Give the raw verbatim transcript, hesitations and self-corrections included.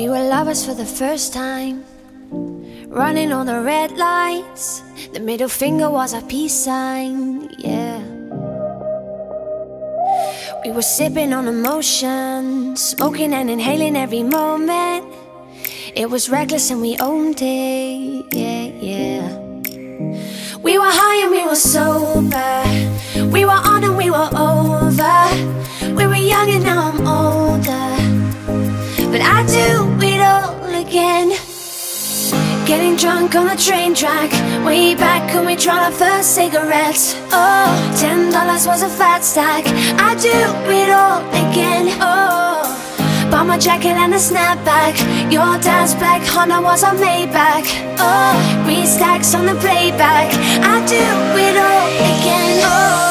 We were lovers for the first time, running on the red lights. The middle finger was a peace sign, yeah. We were sipping on emotion, smoking and inhaling every moment. It was reckless and we owned it, yeah, yeah. We were high and we were sober, we were on and we were over. We were young and now I'm older, but I do it all again. Getting drunk on a train track, way back when we tried our first cigarettes. Oh, ten dollars was a fat stack, I do it all again. Oh, bought my jacket and a snapback, your dad's black Honda was our Maybach. Oh, three stacks on the playback, I do it all again. Oh.